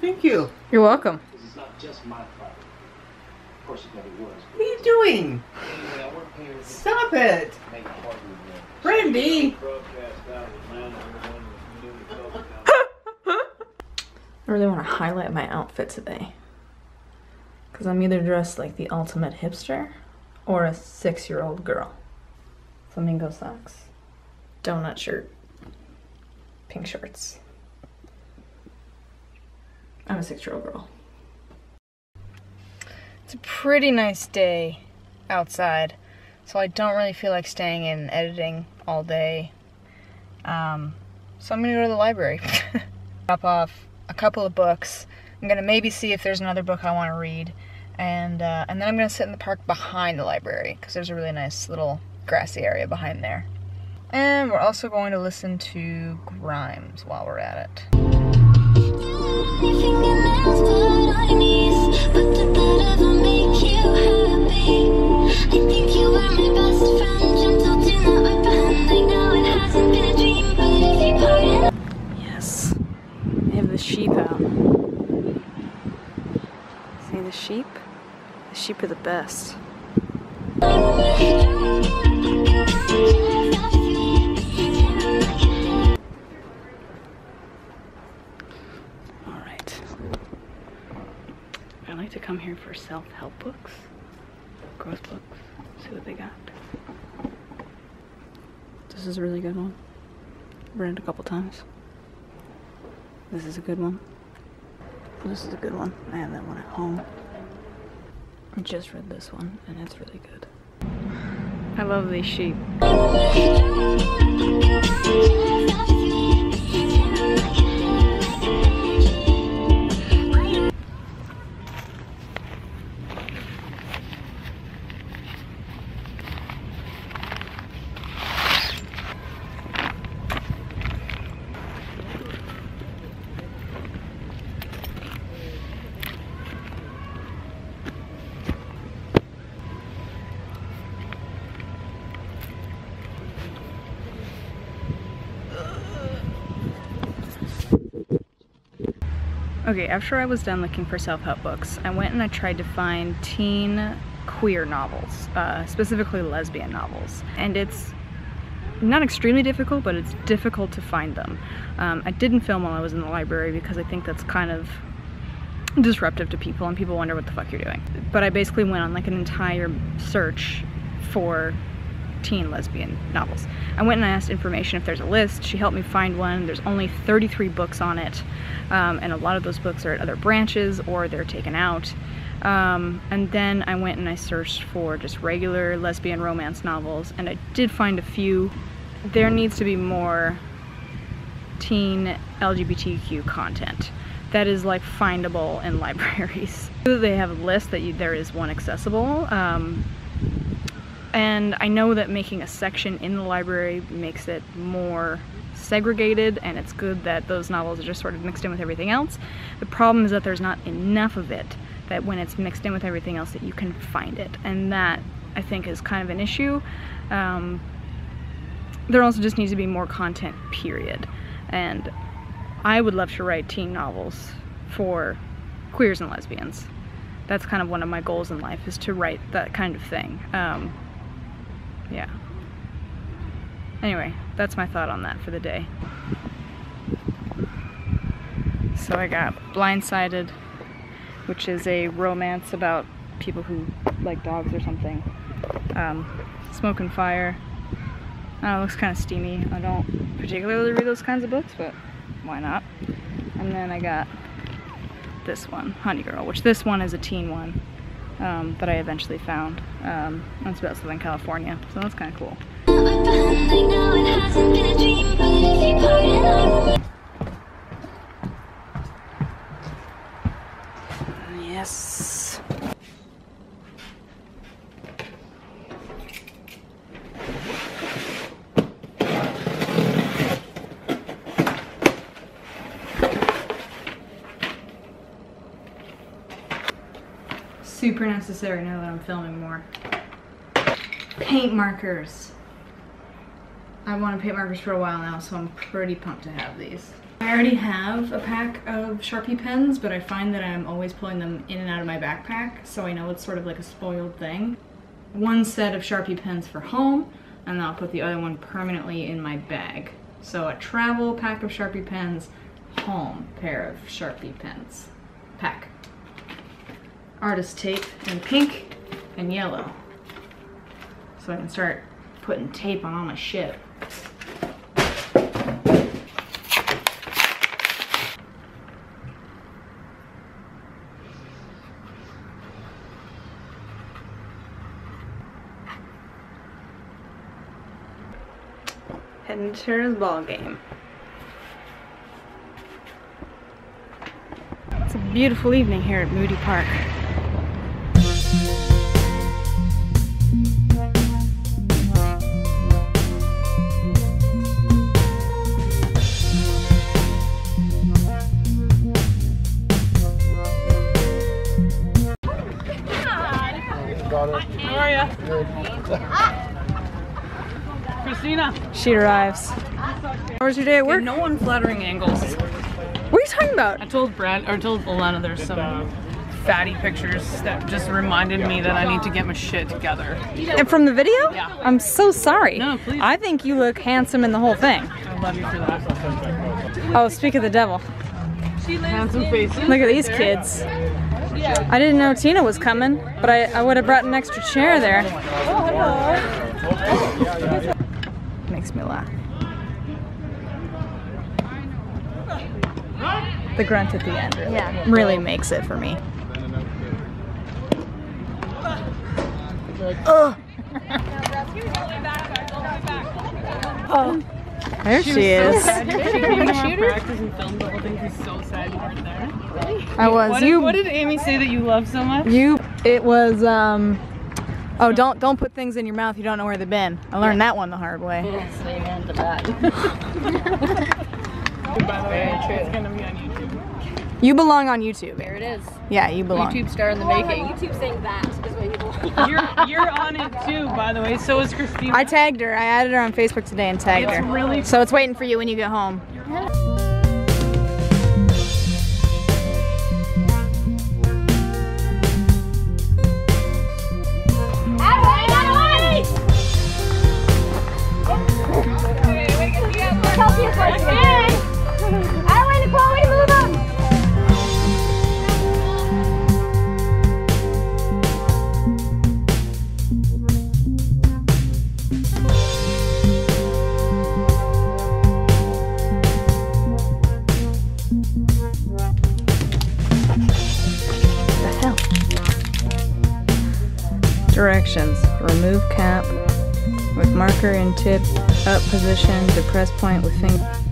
Thank you. You're welcome. Because it's not just my problem. Of course it never was. What are you doing? Stop it. Brandy. I really want to highlight my outfit today, because I'm either dressed like the ultimate hipster or a 6-year-old girl. Flamingo socks, donut shirt, pink shorts. I'm a 6-year-old girl. It's a pretty nice day outside, so I don't really feel like staying in and editing all day. So I'm gonna go to the library. Drop off a couple of books. I'm gonna maybe see if there's another book I want to read, and then I'm gonna sit in the park behind the library because there's a really nice little grassy area behind there. And we're also going to listen to Grimes while we're at it. Yes, they have the sheep out. See the sheep? The sheep are the best. Alright. I like to come here for self-help books, growth books, see what they got. This is a really good one. I've read it a couple times. This is a good one. This is a good one. I have that one at home. I just read this one and it's really good. I love these sheep. Okay, after I was done looking for self-help books, I went and I tried to find teen queer novels, specifically lesbian novels. And it's not extremely difficult, but it's difficult to find them. I didn't film while I was in the library because I think that's kind of disruptive to people and people wonder what the fuck you're doing. But I basically went on like an entire search for teen lesbian novels. I went and I asked information if there's a list. She helped me find one. There's only 33 books on it, and a lot of those books are at other branches or they're taken out. And then I went and I searched for just regular lesbian romance novels, and I did find a few. There needs to be more teen LGBTQ content that is like findable in libraries. They have a list that there is one accessible. And I know that making a section in the library makes it more segregated, and it's good that those novels are just sort of mixed in with everything else. The problem is that there's not enough of it, that when it's mixed in with everything else that you can find it, and that I think is kind of an issue. There also just needs to be more content, period. And I would love to write teen novels for queers and lesbians. That's kind of one of my goals in life, is to write that kind of thing. Yeah. Anyway, that's my thought on that for the day. So I got Blindsided, which is a romance about people who like dogs or something. Smoke and Fire. It looks kind of steamy. I don't particularly read those kinds of books, but why not? And then I got this one, Honey Girl, which this one is a teen one. That I eventually found. That's about Southern California, so that's kind of cool. Yes. Super necessary now that I'm filming more. Paint markers. I've wanted paint markers for a while now, so I'm pretty pumped to have these. I already have a pack of Sharpie pens, but I find that I'm always pulling them in and out of my backpack, so I know it's sort of like a spoiled thing. One set of Sharpie pens for home, and then I'll put the other one permanently in my bag. So a travel pack of Sharpie pens, home pair of Sharpie pens. Pack. Artist tape in pink and yellow. So I can start putting tape on all my shit. Heading to Tara's ball game. It's a beautiful evening here at Moody Park. How are ya? Christina. She arrives. How was your day at work? No unflattering angles. What are you talking about? I told Brad, or told Alana, there's some fatty pictures that just reminded me that I need to get my shit together. And from the video? Yeah. I'm so sorry. No, please. I think you look handsome in the whole thing. I love you for that. Oh, speak of the devil. Handsome faces. Look at these kids. I didn't know Tina was coming, but I would have brought an extra chair there. Oh, hello. Makes me laugh. The grunt at the end really, yeah, really makes it for me. Oh! Oh. There she is. I was. What did Amy say that you love so much? It was. Oh, don't put things in your mouth you don't know where they've been. I learned that one the hard way. You belong on YouTube. There it is. Yeah, you belong. YouTube star in the making. YouTube saying that is where you belong. You're on it too, by the way. So is Christina. I tagged her. I added her on Facebook today and tagged her. Really, so it's waiting for you when you get home. Directions: remove cap with marker and tip, up position, depress point with finger.